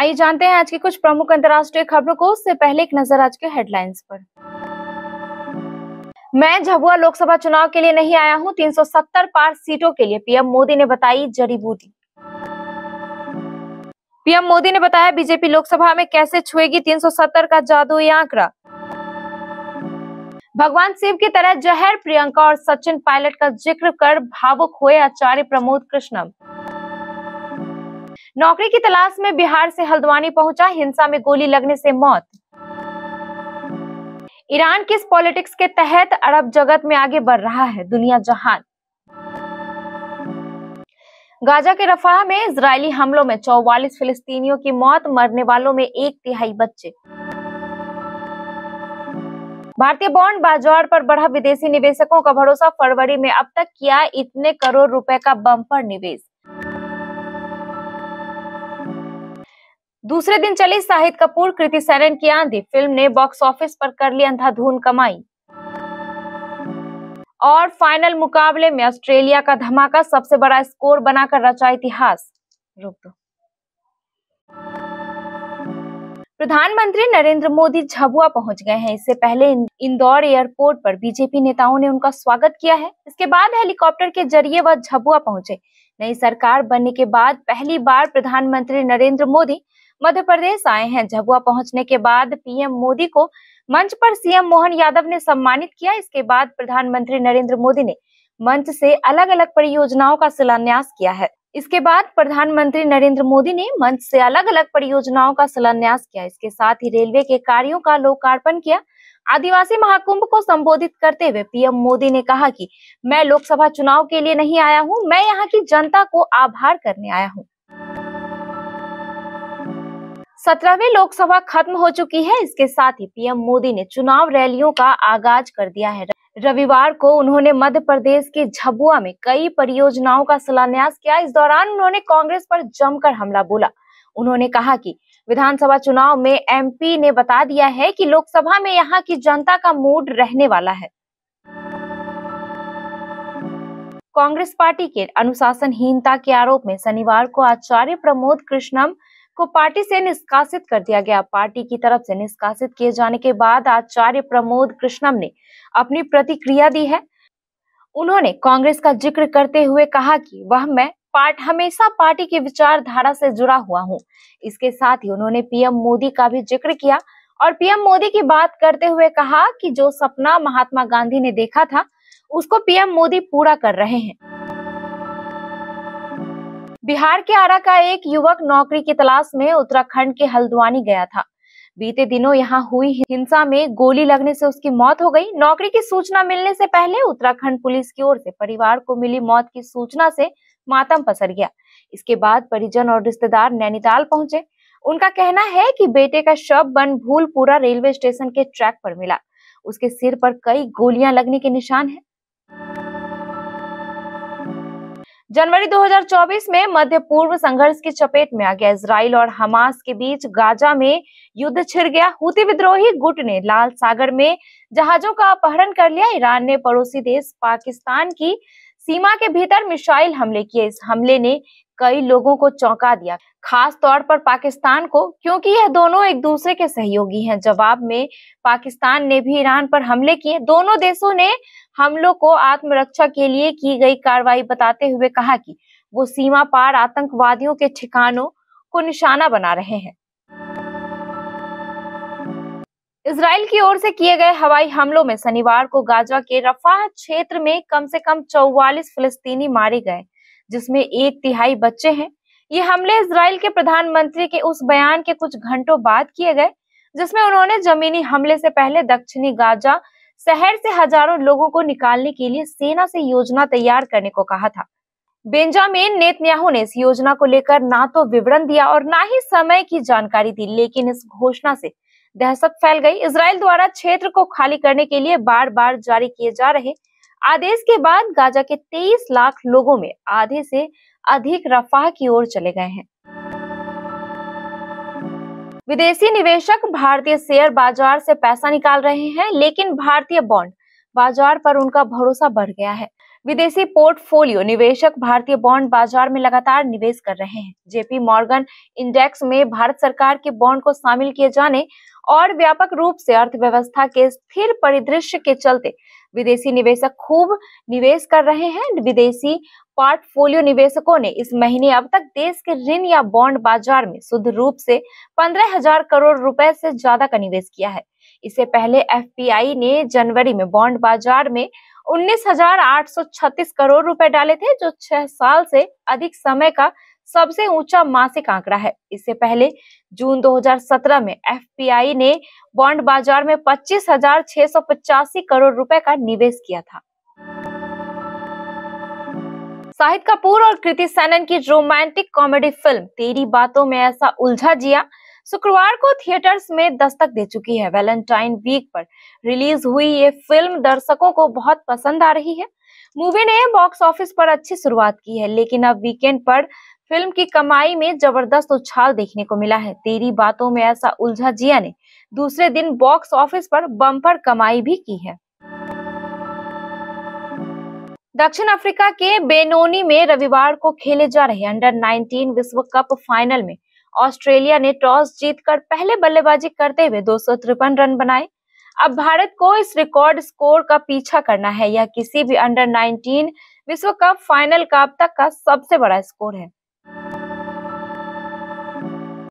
आइए जानते हैं आज की कुछ प्रमुख अंतर्राष्ट्रीय खबरों को। उससे पहले एक नजर आज के हेडलाइंस पर। मैं झबुआ लोकसभा चुनाव के लिए नहीं आया हूं, 370 पार सीटों के लिए पीएम मोदी ने बताई जड़ी बूटी। पीएम मोदी ने बताया बीजेपी लोकसभा में कैसे छुएगी 370 का जादुई आंकड़ा। भगवान शिव की तरह जहर, प्रियंका और सचिन पायलट का जिक्र कर भावुक हुए आचार्य प्रमोद कृष्णम। नौकरी की तलाश में बिहार से हल्द्वानी पहुंचा, हिंसा में गोली लगने से मौत। ईरान किस पॉलिटिक्स के तहत अरब जगत में आगे बढ़ रहा है दुनिया जहान। गाजा के रफाह में इजरायली हमलों में 44 फिलिस्तीनियों की मौत, मरने वालों में 1/3 बच्चे। भारतीय बॉन्ड बाजार पर बढ़ा विदेशी निवेशकों का भरोसा, फरवरी में अब तक किया इतने करोड़ रुपए का बम्पर निवेश। दूसरे दिन चली शाहिद कपूर कृति सैनन की आंधी, फिल्म ने बॉक्स ऑफिस पर कर ली अंधाधुन कमाई। और फाइनल मुकाबले में ऑस्ट्रेलिया का धमाका, सबसे बड़ा स्कोर बनाकर रचा इतिहास। रुक दो। प्रधानमंत्री नरेंद्र मोदी झबुआ पहुंच गए हैं। इससे पहले इंदौर एयरपोर्ट पर बीजेपी नेताओं ने उनका स्वागत किया है। इसके बाद हेलीकॉप्टर के जरिए वह झबुआ पहुंचे। नई सरकार बनने के बाद पहली बार प्रधानमंत्री नरेंद्र मोदी मध्य प्रदेश आए हैं। झबुआ पहुंचने के बाद पीएम मोदी को मंच पर सीएम मोहन यादव ने सम्मानित किया। इसके बाद प्रधानमंत्री नरेंद्र मोदी ने मंच से अलग अलग परियोजनाओं का शिलान्यास किया है। इसके बाद प्रधानमंत्री नरेंद्र मोदी ने मंच से अलग अलग परियोजनाओं का शिलान्यास किया। इसके साथ ही रेलवे के कार्यों का लोकार्पण किया। आदिवासी महाकुंभ को संबोधित करते हुए पीएम मोदी ने कहा कि मैं लोकसभा चुनाव के लिए नहीं आया हूं, मैं यहां की जनता को आभार करने आया हूं। 17वीं लोकसभा खत्म हो चुकी है। इसके साथ ही पीएम मोदी ने चुनाव रैलियों का आगाज कर दिया है। रविवार को उन्होंने मध्य प्रदेश के झबुआ में कई परियोजनाओं का शिलान्यास किया। इस दौरान उन्होंने कांग्रेस पर जमकर हमला बोला। उन्होंने कहा कि विधानसभा चुनाव में एमपी ने बता दिया है कि लोकसभा में यहां की जनता का मूड रहने वाला है। कांग्रेस पार्टी के अनुशासनहीनता के आरोप में शनिवार को आचार्य प्रमोद कृष्णम को पार्टी से निष्कासित कर दिया गया। पार्टी की तरफ से निष्कासित किए जाने के बाद आचार्य प्रमोद कृष्णम ने अपनी प्रतिक्रिया दी है। उन्होंने कांग्रेस का जिक्र करते हुए कहा कि वह मैं हमेशा पार्टी की विचारधारा से जुड़ा हुआ हूं। इसके साथ ही उन्होंने पीएम मोदी का भी जिक्र किया और पीएम मोदी की बात करते हुए कहा कि जो सपना महात्मा गांधी ने देखा था उसको पीएम मोदी पूरा कर रहे हैं। बिहार के आरा का एक युवक नौकरी की तलाश में उत्तराखंड के हल्द्वानी गया था। बीते दिनों यहां हुई हिंसा में गोली लगने से उसकी मौत हो गई। नौकरी की सूचना मिलने से पहले उत्तराखंड पुलिस की ओर से परिवार को मिली मौत की सूचना से मातम पसर गया। इसके बाद परिजन और रिश्तेदार नैनीताल पहुंचे। उनका कहना है कि बेटे का शव बनभूलपुरा रेलवे स्टेशन के ट्रैक पर मिला। उसके सिर पर कई गोलियां लगने के निशान है। जनवरी 2024 में मध्य पूर्व संघर्ष की चपेट में आ गया। इजराइल और हमास के बीच गाजा में युद्ध छिड़ गया। हूती विद्रोही गुट ने लाल सागर में जहाजों का अपहरण कर लिया। ईरान ने पड़ोसी देश पाकिस्तान की सीमा के भीतर मिसाइल हमले किए। इस हमले ने कई लोगों को चौंका दिया, खास तौर पर पाकिस्तान को, क्योंकि यह दोनों एक दूसरे के सहयोगी हैं। जवाब में पाकिस्तान ने भी ईरान पर हमले किए। दोनों देशों ने हमलों को आत्मरक्षा के लिए की गई कार्रवाई बताते हुए कहा कि वो सीमा पार आतंकवादियों के ठिकानों को निशाना बना रहे हैं। इजराइल की ओर से किए गए हवाई हमलों में शनिवार को गाजा के रफाह क्षेत्र में कम से कम 44 फिलिस्तीनी मारे गए, जिसमें 1/3 बच्चे हैं। ये हमले इजराइल के प्रधानमंत्री के उस बयान के कुछ घंटों बाद किए गए जिसमें उन्होंने जमीनी हमले से पहले दक्षिणी गाजा शहर से हजारों लोगों को निकालने के लिए सेना से योजना तैयार करने को कहा था। बेंजामिन नेतन्याहू ने इस योजना को लेकर ना तो विवरण दिया और ना ही समय की जानकारी दी, लेकिन इस घोषणा से दहशत फैल गई। इजराइल द्वारा क्षेत्र को खाली करने के लिए बार बार जारी किए जा रहे आदेश के बाद गाजा के 23 लाख लोगों में आधे से अधिक रफाह की ओर चले गए हैं। विदेशी निवेशक भारतीय शेयर बाजार से पैसा निकाल रहे हैं, लेकिन भारतीय बॉन्ड बाजार पर उनका भरोसा बढ़ गया है। विदेशी पोर्टफोलियो निवेशक भारतीय बॉन्ड बाजार में लगातार निवेश कर रहे हैं। जेपी मॉर्गन इंडेक्स में भारत सरकार के बॉन्ड को शामिल किए जाने और व्यापक रूप से अर्थव्यवस्था के स्थिर परिदृश्य के चलते विदेशी निवेशक खूब निवेश कर रहे हैं। विदेशी पोर्टफोलियो निवेशकों ने इस महीने अब तक देश के ऋण या बॉन्ड बाजार में शुद्ध रूप से 15,000 करोड़ रुपए से ज्यादा का निवेश किया है। इससे पहले एफपीआई ने जनवरी में बॉन्ड बाजार में 19,836 करोड़ रुपए डाले थे, जो 6 साल से अधिक समय का सबसे ऊंचा मासिक आंकड़ा है। इससे पहले जून 2017 में एफपीआई ने बॉन्ड बाजार में 25,685 करोड़ रुपए का निवेश किया था। शाहिद कपूर और कृति सैनन की रोमांटिक कॉमेडी फिल्म तेरी बातों में ऐसा उलझा जिया शुक्रवार को थिएटर्स में दस्तक दे चुकी है। वैलेंटाइन वीक पर रिलीज हुई ये फिल्म दर्शकों को बहुत पसंद आ रही है। मूवी ने बॉक्स ऑफिस पर अच्छी शुरुआत की है, लेकिन अब वीकेंड पर फिल्म की कमाई में जबरदस्त उछाल देखने को मिला है। तेरी बातों में ऐसा उलझा जिया ने दूसरे दिन बॉक्स ऑफिस पर बम्पर कमाई भी की है। दक्षिण अफ्रीका के बेनोनी में रविवार को खेले जा रहे अंडर-19 विश्व कप फाइनल में ऑस्ट्रेलिया ने टॉस जीतकर पहले बल्लेबाजी करते हुए 253 रन बनाए। अब भारत को इस रिकॉर्ड स्कोर का पीछा करना है। यह किसी भी अंडर-19 विश्व कप फाइनल का अब तक का सबसे बड़ा स्कोर है।